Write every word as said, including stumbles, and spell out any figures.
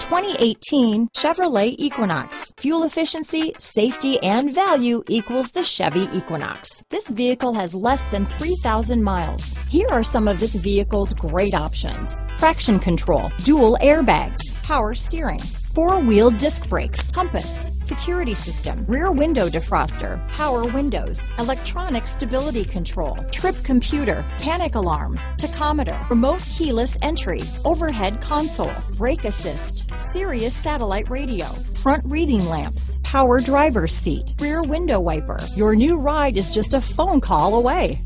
twenty eighteen Chevrolet Equinox. Fuel efficiency, safety, and value equals the Chevy Equinox. This vehicle has less than three thousand miles. Here are some of this vehicle's great options: traction control, dual airbags, power steering, four-wheel disc brakes, compass, security system, rear window defroster, power windows, electronic stability control, trip computer, panic alarm, tachometer, remote keyless entry, overhead console, brake assist, Sirius satellite radio, front reading lamps, power driver's seat, rear window wiper. Your new ride is just a phone call away.